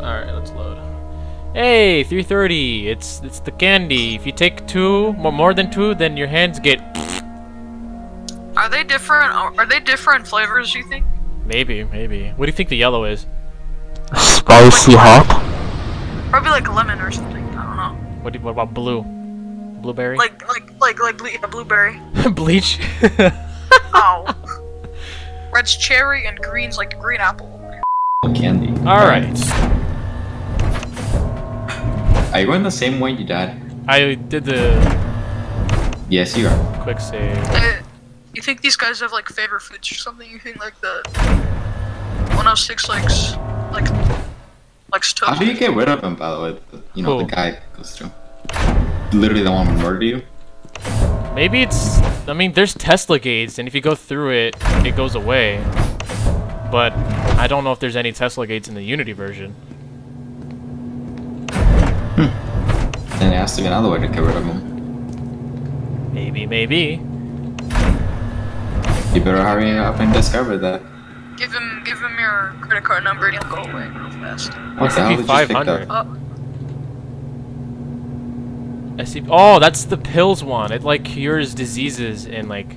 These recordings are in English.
Alright, let's load. Hey, 330! It's the candy. If you take two, more than two, then your hands get... Are they different? Are they different flavors, you think? Maybe, maybe. What do you think the yellow is? Spicy hop? Probably like lemon or something, I don't know. What about blue? Blueberry? Like blueberry. Bleach? Oh. Red's cherry and green's like green apple. Candy. Alright. Are you going the same way you died? I did the... Yes, you are. Quick save. You think these guys have like favorite foods or something? You think like the... 106 likes toast? How do you get rid of him, by the way? You know, the guy goes through. Literally the one who murdered you? Maybe it's... I mean, there's Tesla gates, and if you go through it, it goes away. But I don't know if there's any Tesla gates in the Unity version. Then it has to be another way to get rid of them. Maybe, maybe. You better hurry up and discover that. Give him your credit card number and he'll go away real fast. What the hell did you pick up? SCP oh, that's the pills one. It like cures diseases in like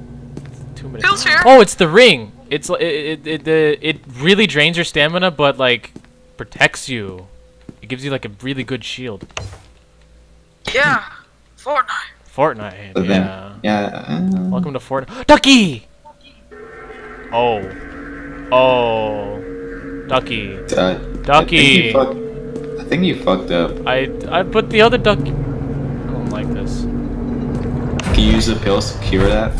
2 minutes. Pills here. Oh, it's the ring. It's it really drains your stamina, but like protects you. It gives you like a really good shield. Yeah, Fortnite. Fortnite. So yeah. Then, yeah. Welcome to Fortnite. Ducky. Oh. Oh. Ducky. Ducky. I think you fucked up. I put the other duck. Like this. Can you use the pills to cure that?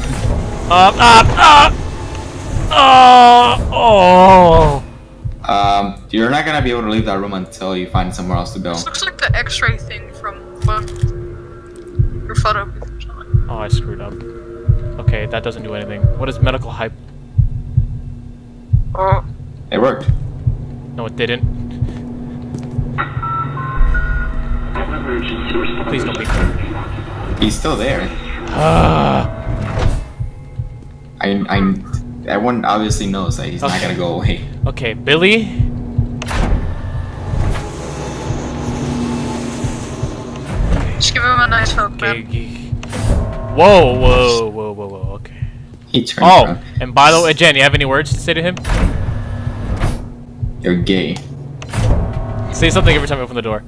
You're not gonna be able to leave that room until you find somewhere else to go. This looks like the X-ray thing from your photo. Oh, I screwed up. Okay, that doesn't do anything. What is medical hype? It worked. No, it didn't. Please don't be hurt. He's still there. Everyone obviously knows that he's not gonna go away. Okay, Billy. Just give him a nice hug, man. Whoa, whoa, whoa, whoa, whoa. Okay. He turned around. And by the way, Jen, you have any words to say to him? You're gay. Say something every time you open the door.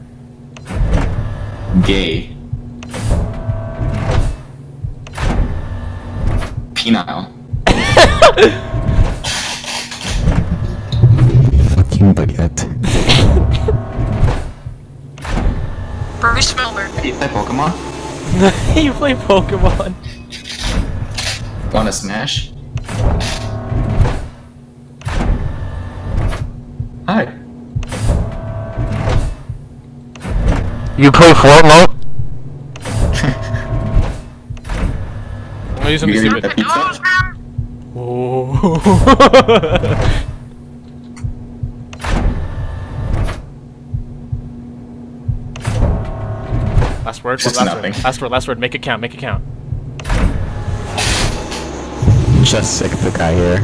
Gay. Penile. Fucking baguette. Burry Smilder. Hey, you play Pokemon? You play Pokemon. Wanna smash? Hi. You play Fortnite? Last word, last word, make it count, make it count. Just sick the guy here.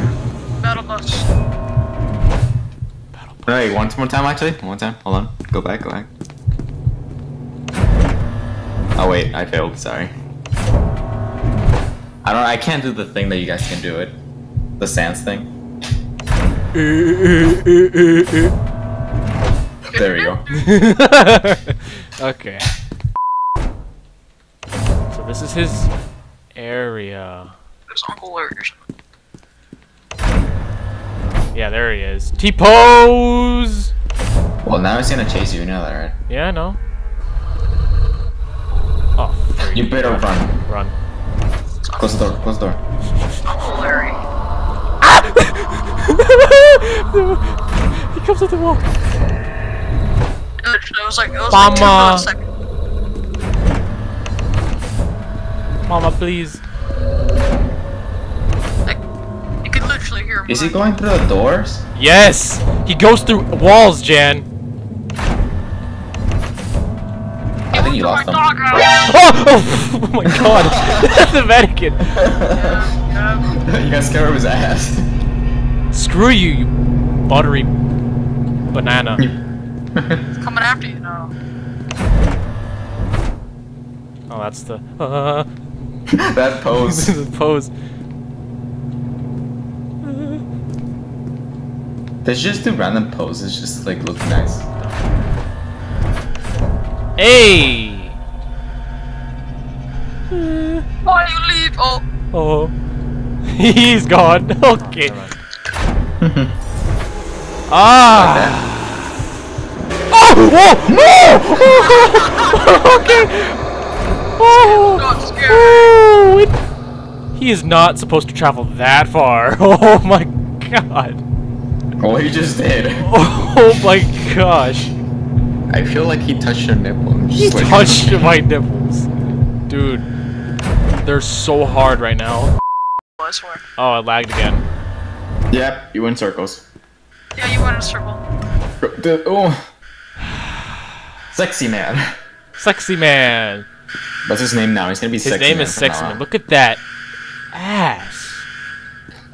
Battle bus. Alright, one more time actually? One time, hold on. Go back, go back. Oh wait, I failed, sorry. I can't do the thing that you guys can do it. The sans thing. There we go. Okay. So this is his area. There's Uncle Lurch. Yeah, there he is. T-pose! Well, now he's gonna chase you, you know that, right? Yeah, I know. Oh, you better run. Run. Close the door, close the door. Oh, Larry. Ah! He comes up the wall. It was like 2 milliseconds. Mama, please. Like, you can literally hear him. Is he going through the doors? Yes! He goes through walls, Jan. I think you lost them. Oh my god! The mannequin! Yeah. You got scared of his ass. Screw you, you buttery banana. It's coming after you now. Oh, that's the... that pose. The pose. There's just the random poses, just like look nice. Hey! Why you leave? Oh! Oh. He's gone. Okay. Oh, ah! Oh! Oh! No! Okay! Oh! Oh it... He is not supposed to travel that far. Oh my god. Oh, he just did. Oh my gosh. I feel like he touched your nipple. He touched my nipples. Dude. They're so hard right now. Oh, I lagged again. Yep, yeah, you went circles. Yeah, you went in a circle. Dude, oh. Sexy Man. Sexy Man. What's his name now? He's gonna be Sexy Man. His name is Sexy Man. Look at that ass.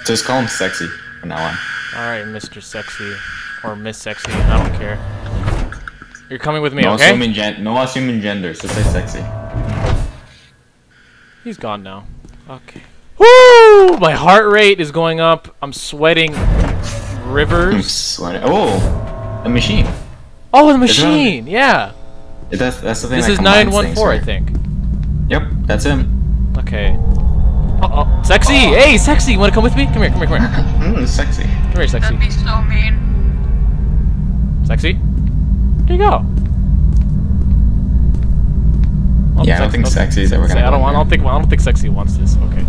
Just call him Sexy from now on. Alright, Mr. Sexy. Or Miss Sexy. I don't care. You're coming with me, okay? No assuming genders. Just say Sexy. He's gone now. Okay. Woo! My heart rate is going up. I'm sweating rivers. I'm sweating. Oh! The machine. Oh, the machine! Yeah! That's the thing. This is 914, I think. Yep, that's him. Okay. Uh-oh. Sexy! Uh-oh. Hey, Sexy! You wanna come with me? Come here, come here, come here. Sexy. Come here, Sexy. That'd be so mean. Sexy? There you go. Yeah, I don't think Sexy's ever gonna. I don't think Sexy wants this. Okay.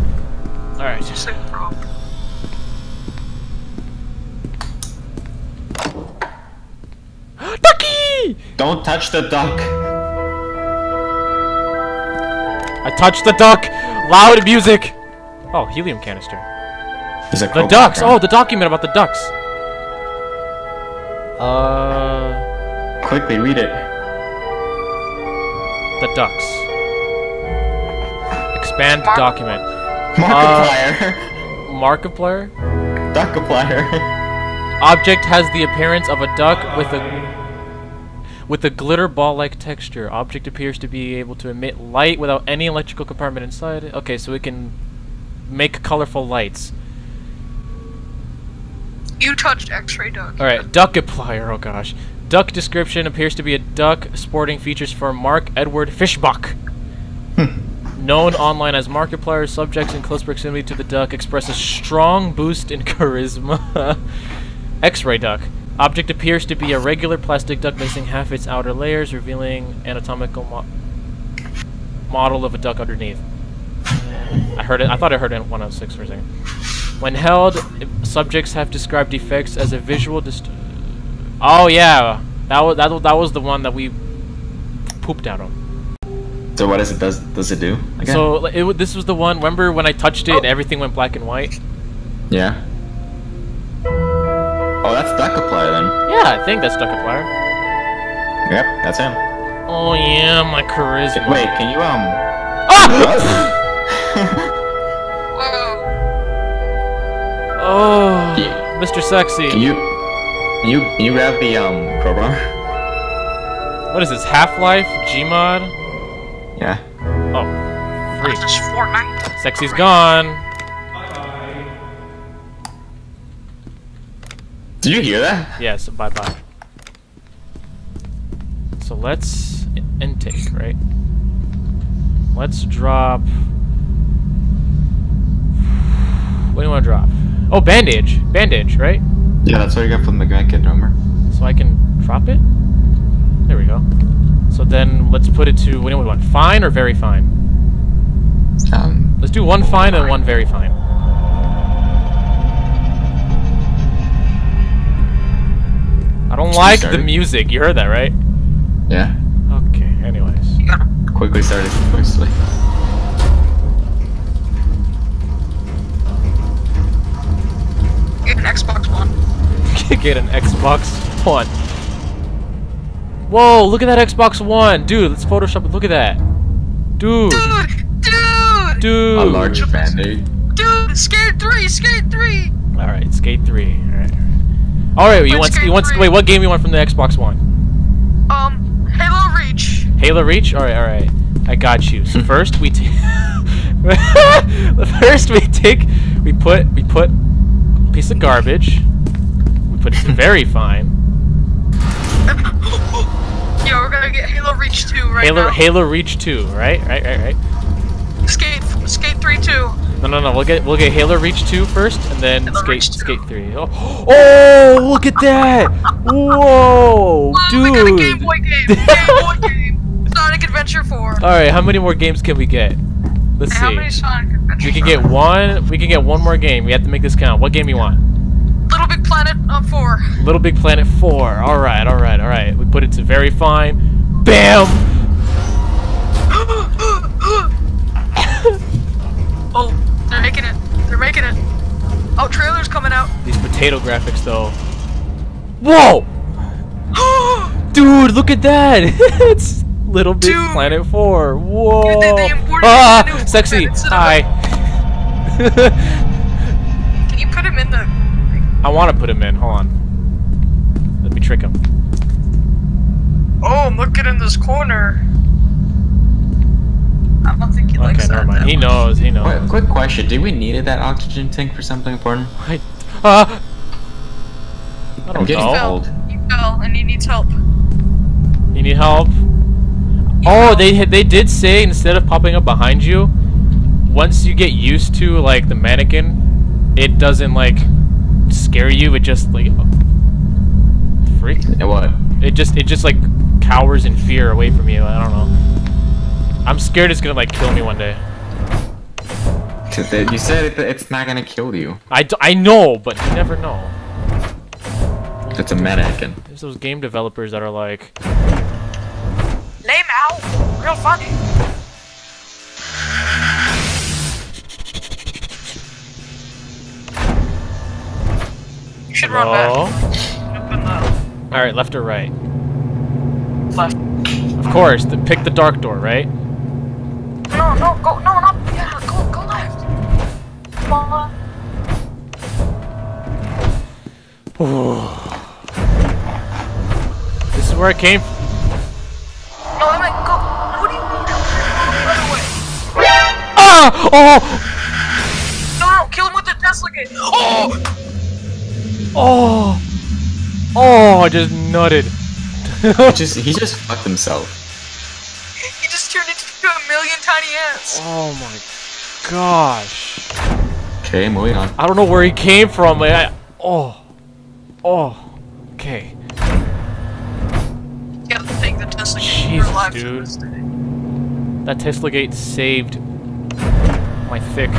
All right. Just like bro. Ducky! Don't touch the duck. I touched the duck. Loud music. Oh, helium canister. The ducks. Oh, the document about the ducks. Quickly read it. The ducks. Expand document. Markiplier. Markiplier? Duckiplier. Object has the appearance of a duck with a glitter ball-like texture. Object appears to be able to emit light without any electrical compartment inside. Okay, so we can make colorful lights. You touched X-ray duck. All right, Duckiplier. Oh gosh. Duck description appears to be a duck sporting features for Mark Edward Fischbach. Known online as Markiplier, subjects in close proximity to the duck express a strong boost in charisma. X-ray duck. Object appears to be a regular plastic duck missing half its outer layers, revealing anatomical model of a duck underneath. I heard it. I thought I heard it in 106 for a second. When held, subjects have described defects as a visual distortion. Oh yeah, that was the one that we pooped out on. So what does it do again? So this was the one. Remember when I touched it and everything went black and white? Yeah. Oh, that's Duckiplier then. Yeah, I think that's Duckiplier. Yep, that's him. Oh yeah, my charisma. Wait, can you Oh, yeah. Mr. Sexy. Can you? You grab the crowbar. What is this? Half-Life? GMod? Yeah. Oh. Free. This is Fortnite. Sexy's gone. Bye-bye. Did you hear that? Yes, bye-bye. So let's intake, right? Let's drop... What do you want to drop? Oh, bandage. Bandage, right? Yeah, that's what you got from the grandkid drummer. So I can drop it? There we go. So then let's put it to, what do we want, fine or very fine? Let's do one fine and one very fine. I don't like the music, you heard that, right? Yeah. Okay, anyways. Quickly started, quickly. Get an Xbox One. Get an Xbox One. Whoa, look at that Xbox One. Dude, let's Photoshop it. Look at that. Dude. Dude. A large band-aid. Dude, Skate 3, Skate 3. All right, Skate 3. All right. All right, you want wait, what game you want from the Xbox One? Halo Reach. Halo Reach? Alright, alright. I got you. So first we take we put a piece of garbage. We put some very fine. Yo, we're gonna get Halo Reach 2 right now. Halo Reach 2, right? Right. Skate 3-2. No. We'll get Halo Reach 2 first, and then Skate 3. Oh, look at that! Whoa, dude! We got a Game Boy game. Sonic Adventure 4. All right, how many more games can we get? Let's see. How many Sonic Adventures? We can get one. We can get one more game. We have to make this count. What game you want? Little Big Planet 4. Little Big Planet 4. All right, all right, all right. We put it to very fine. Bam! Oh, they're making it. They're making it. Oh, trailer's coming out. These potato graphics, though. Whoa! Dude, look at that! It's Little Big Planet 4. Whoa! Dude, they imported a new sexy. Hi. Can you put him in the... I want to put him in. Hold on. Let me trick him. Oh, I'm looking in this corner. I don't think he likes that. Okay, never mind. He knows. He knows. Wait, quick question: did we needed that oxygen tank for something important? I don't know. He fell, and he needs help. You need help. Oh, they did say instead of popping up behind you, once you get used to like the mannequin, it doesn't like scare you. It just like freaks. What? It just like cowers in fear away from you. I don't know. I'm scared it's gonna like kill me one day. You said it's not gonna kill you. I know, but you never know. It's a mannequin. There's those game developers that are like... Lame out! Real funny! You should run back. Alright, left or right? Left. Of course, pick the dark door, right? No, go, no, not, yeah, go left. Come on. This is where it came from. No, I meant go, what do you mean? Right away. Ah! Oh! No, kill him with the Tesla gate. Oh! Oh! Oh, I just nutted. he just fucked himself. Tiny ants. Oh my gosh. Okay, moving on. I don't know where he came from. Like, okay. You gotta think the Tesla gate for life, dude. That Tesla gate saved my thick.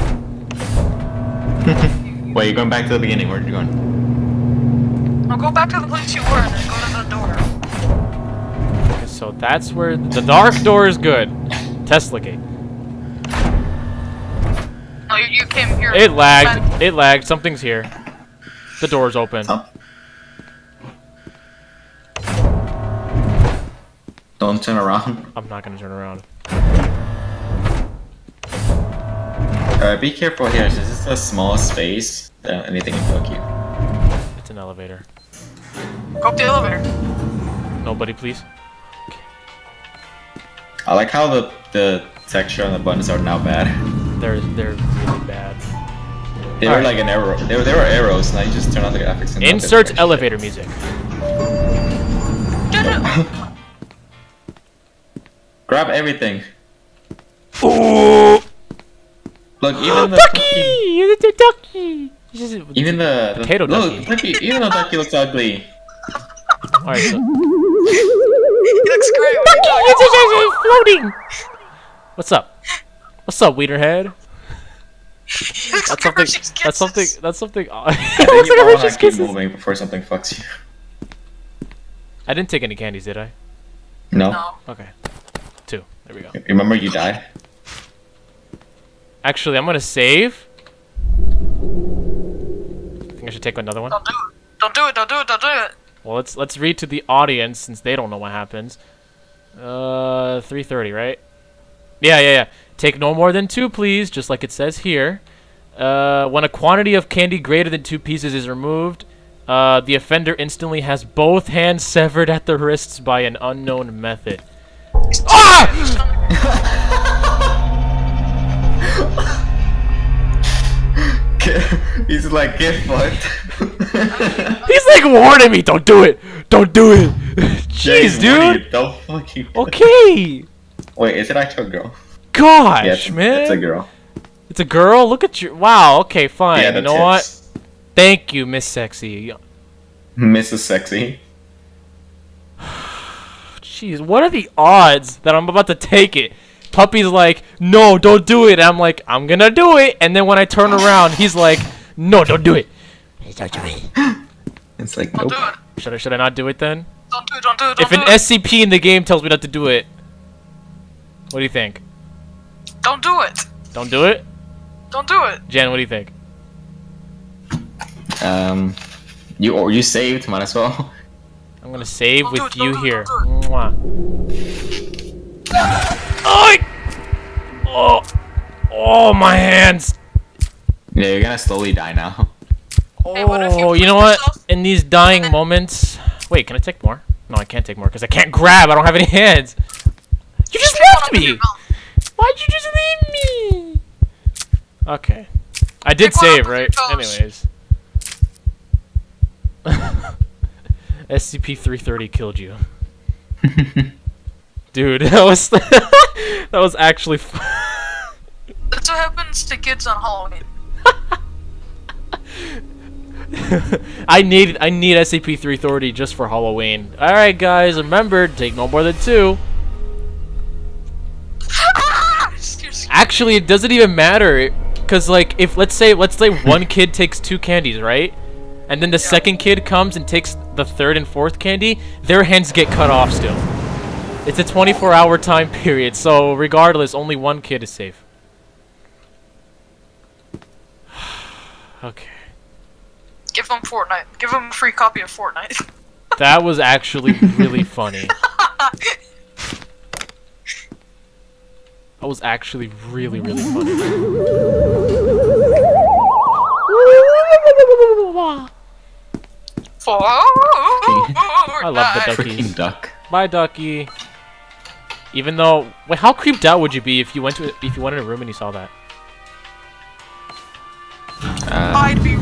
Wait, you're going back to the beginning. Where did you go? I'll go back to the place you were and then go to the door. Okay, so that's where the dark door is good. Tesla gate. Oh, you came here. It lagged. It lagged. Something's here. The door's open. Oh. Don't turn around. I'm not gonna turn around. Alright, be careful here. This is a small space. Anything can fuck you. It's an elevator. Go up the elevator. Nobody, please. I like how the texture on the buttons are now bad. They're really bad. They were like an arrow. They were arrows. Now you just turn on the graphics. And insert elevator music. Grab everything. Ooh. Look, even the ducky. You're the ducky. Even the potato ducky. Look, even the ducky looks ugly. All right. He looks great. It's floating. What's up? What's up, Wienerhead? That's something. It looks like a Hershey's Kisses. Keep moving before something fucks you. I didn't take any candies, did I? No. Okay. 2. There we go. Remember, you died. Actually, I'm gonna save. I think I should take another one. Don't do it! Don't do it! Don't do it! Don't do it! Well, let's read to the audience since they don't know what happens. 330, right? Yeah. Take no more than 2, please, just like it says here. When a quantity of candy greater than 2 pieces is removed, The offender instantly has both hands severed at the wrists by an unknown method. He's like, get fucked. He's like warning me, don't do it! Don't do it! Jeez, dude! Don't fucking do it. Wait, is it actually a girl? Gosh, yeah, man! It's a girl. It's a girl? Look at you. Wow, okay, fine. Yeah, you know what? Thank you, Miss Sexy. Mrs. Sexy. Jeez, what are the odds that I'm about to take it? Puppy's like, no, don't do it. And I'm like, I'm gonna do it. And then when I turn around, he's like, no, don't do it. Don't do it. It's like, nope. Should I not do it then? Don't do it, don't do it, don't do it. If an SCP in the game tells me not to do it, what do you think? Don't do it. Don't do it? Don't do it. Jen, what do you think? You saved, might as well. I'm gonna save with you here. Oh, my hands. Yeah, you're gonna slowly die now. Oh, you know what? In these dying moments... Wait, can I take more? No, I can't take more because I can't grab. I don't have any hands. You just left me! Why'd you just leave me? Okay. I did save, right? Anyways. SCP-330 killed you. Dude, that was... that was actually... That's what happens to kids on Halloween. I need SCP-330 just for Halloween. Alright guys, remember, take no more than 2. Actually, it doesn't even matter, cause like, if let's say one kid takes 2 candies, right? And then the second kid comes and takes the 3rd and 4th candy, their hands get cut off still. It's a 24-hour time period, so regardless, only one kid is safe. Okay. Give them Fortnite. Give them a free copy of Fortnite. That was actually really funny. That was actually really, really funny. I love the duckies. Freaking duck. Bye, ducky. Even though, wait, how creeped out would you be if you went to a room and you saw that? I'd be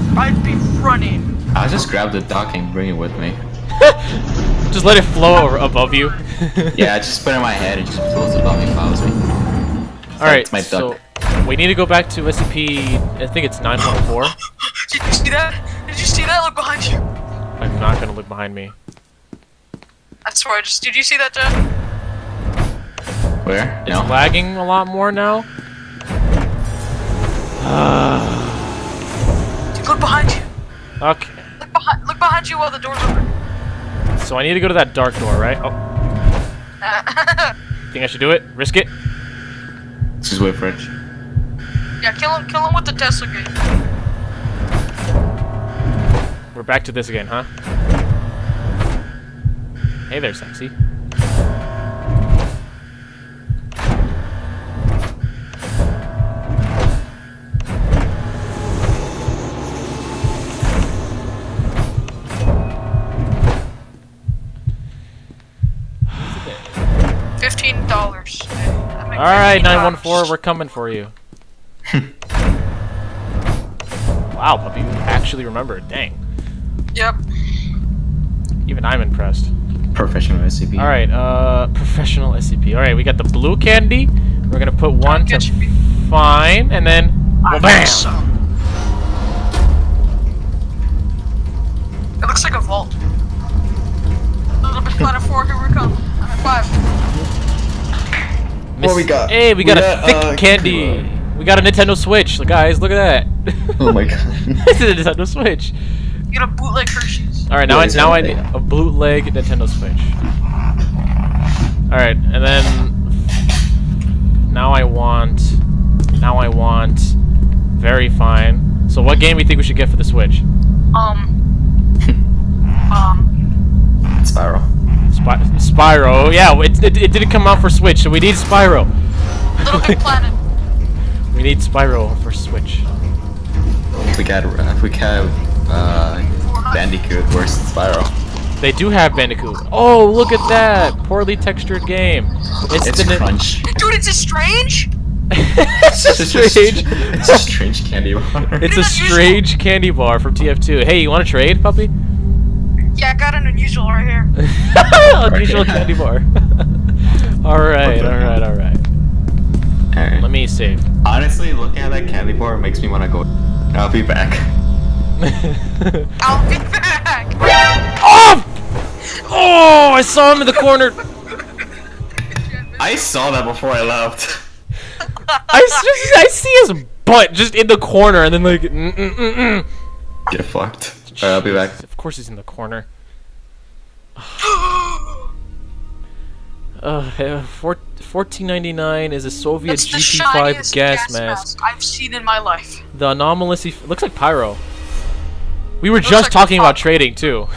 running. I'll just grab the duck and bring it with me. Just let it flow above you. Yeah, I just put it in my head and just flows above me, follows me. All right, my duck. So we need to go back to SCP. I think it's 914. Did you see that? Did you see that? Look behind you. I'm not gonna look behind me. That's where I just. Did you see that, Jeff? Where? It's lagging a lot more now. Dude, look behind you. Okay. Look behind you while the door's open. So I need to go to that dark door, right? Oh. Think I should do it? Risk it? Let's just wait for it. Yeah, kill him with the Tesla gate. We're back to this again, huh? Hey there, sexy. Alright, 914, we're coming for you. Wow, puppy, you actually remembered. Dang. Yep. Even I'm impressed. Professional SCP. Alright, professional SCP. Alright, we got the blue candy. We're gonna put one to find, and then... Bam! So. It looks like a vault. A little bit planet 4, here we come. Planet 5. What we got? Hey, we got a thick candy. We got a Nintendo Switch, guys. Look at that. Oh my god. This is a Nintendo Switch. You got a bootleg Hershey's. All right, now I need a bootleg Nintendo Switch. All right, and then now I want very fine. So what game do you think we should get for the Switch? Spyro. Spyro, yeah, it didn't come out for Switch, so we need Spyro. Little Big Planet. We need Spyro for Switch. We got Bandicoot versus Spyro. They do have Bandicoot. Oh, look at that! Poorly textured game. It's crunch. Dude, it's a strange? It's a strange candy bar. It's a strange candy bar from TF2. Hey, you want to trade, puppy? Yeah, I got an unusual right here. Unusual candy bar. Alright. Let me save. Honestly, looking at that candy bar makes me want to go. I'll be back. I'll be back! Oh! Oh, I saw him in the corner! I saw that before I left. I see his butt just in the corner and then like... Get fucked. Alright, I'll be back. Of course he's in the corner. 1499 is a Soviet GT5 gas mask I've seen in my life. The anomalous looks like Pyro. We were just talking about trading too.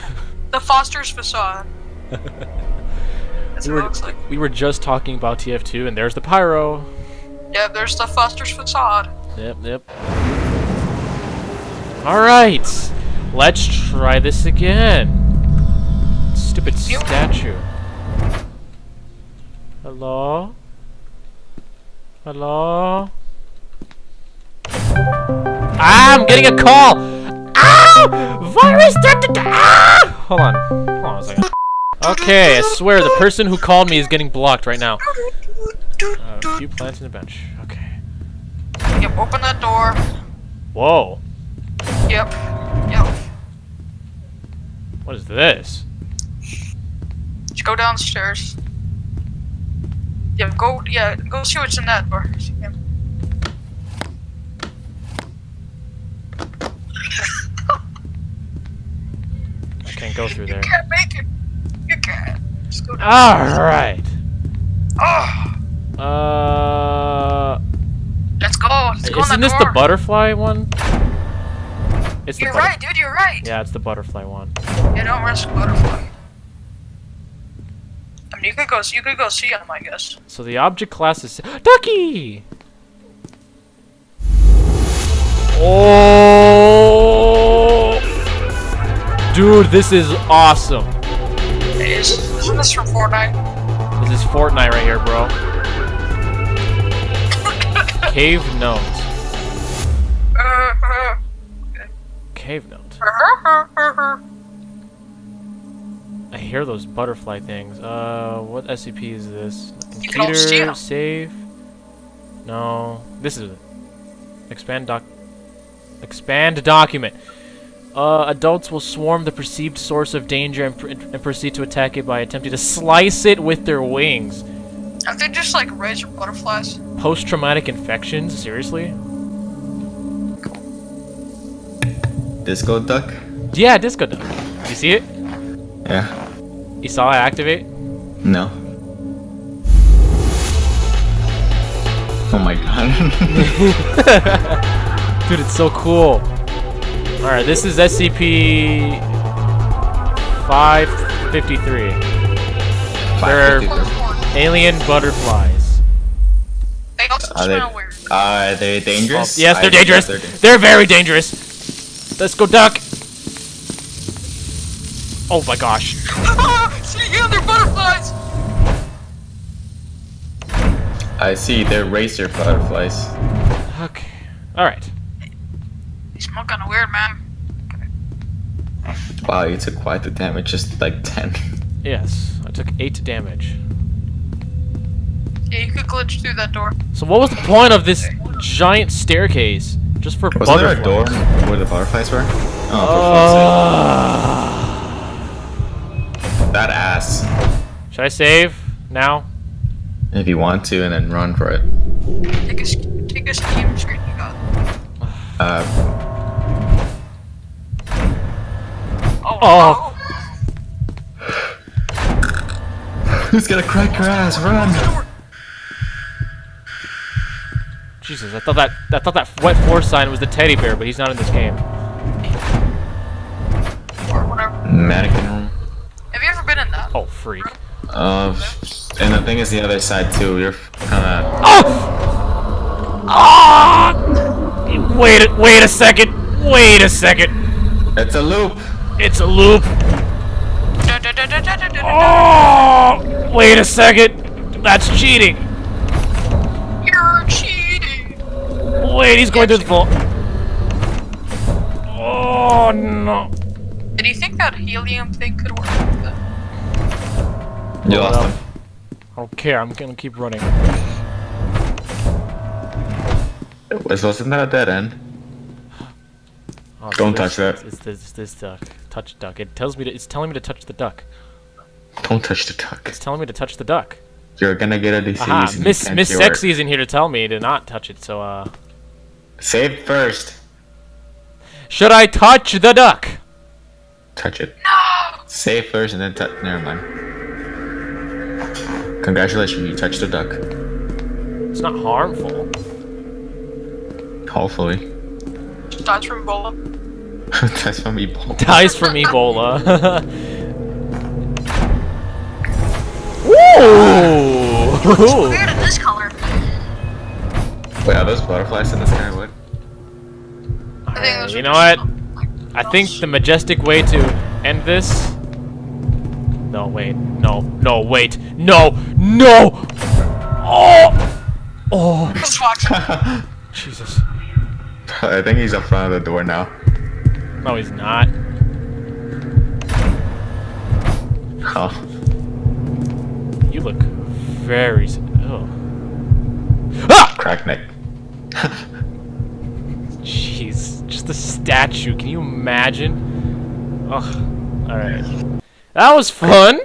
The Foster's facade. That's what it looks like. We were just talking about TF2, and there's the Pyro. Yeah, there's the Foster's facade. Yep, yep. All right, let's try this again. Stupid statue. Hello? Hello? Ah, I'm getting a call! Ah! Virus! Ah! Hold on. Hold on a second. Okay, I swear the person who called me is getting blocked right now. A few plants in the bench. Okay. Yep, open that door. Whoa. Yep. Yep. What is this? Just go downstairs. Yeah, go see what's in that bar. Yeah. I can't go through there. You can't make it. You can't. Just go down. All right. Oh. Let's go. Let's go. Isn't this the butterfly one? It's you're right, dude. You're right. Yeah, it's the butterfly one. You don't risk butterfly. I mean, you could go see him, I guess. So the object class is Ducky. Oh, dude, this is awesome. It is. Isn't this from Fortnite? This is Fortnite right here, bro. Cave note. Okay. Cave note. I hear those butterfly things. What SCP is this? Computer save. No, this is it. Expand document. Adults will swarm the perceived source of danger and proceed to attack it by attempting to slice it with their wings. Aren't they just like razor butterflies? Post-traumatic infections? Seriously? Disco duck? Yeah, disco duck. You see it? Yeah. You saw I activate? No. Oh my god. Dude, it's so cool. Alright, this is SCP-553. They're alien butterflies. They also smell weird. Are they dangerous? Yes, they're dangerous. They're very dangerous. Let's go duck. Oh my gosh. See, yeah, they're butterflies! I see, they're racer butterflies. Okay. Alright. They smell kind of weird, man. Okay. Wow, you took quite the damage, just like 10. Yes, I took 8 damage. Yeah, you could glitch through that door. So what was the point of this giant staircase? Just for butterflies? Wasn't there a door where the butterflies were? Oh, for fuck's sake. That ass. Should I save now? If you want to, and then run for it. Take a game screen you got. Oh. Who's gonna crack your ass? Run! Jesus, I thought that wet floor sign was the teddy bear, but he's not in this game. Or whatever. Mannequin. Oh, freak. And the thing is the other side, too. You're kinda... Oh! Oh! Wait a second. It's a loop. It's a loop. Oh, wait a second. That's cheating. You're cheating. Wait, he's going through the vault. Oh, no. Did you think that helium thing could work? You lost him. I don't care. I'm gonna keep running. Wasn't that a dead end? Oh, don't touch that. It's this duck. Touch duck. It tells me to, it's telling me to touch the duck. Don't touch the duck. It's telling me to touch the duck. You're gonna get a disease. Aha, Miss Sexy is in here to tell me to not touch it, so save first. Should I touch the duck? Touch it. No! Save first and then touch. Never mind. Congratulations, you touched the duck. It's not harmful. Hopefully. Dies from Ebola. Dies from Ebola. Dies from Ebola. Woo! It's weird in this color. Wait, are those butterflies in the sky? What? You know what? I think the majestic way to end this. No, wait. No, no, wait. No, no! Oh! Oh! Jesus. I think he's up front of the door now. No, he's not. Oh. You look very. Oh. Ah! Crack neck. Jeez, just a statue. Can you imagine? Ugh. All right. That was fun.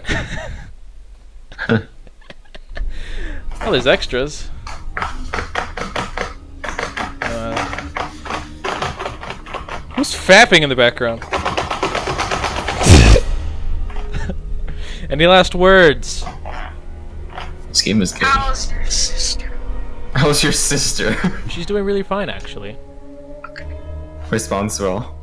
Oh, there's extras. Who's fapping in the background? Any last words? This game is good. How's your sister? How's your sister? She's doing really fine, actually. Okay. Response well.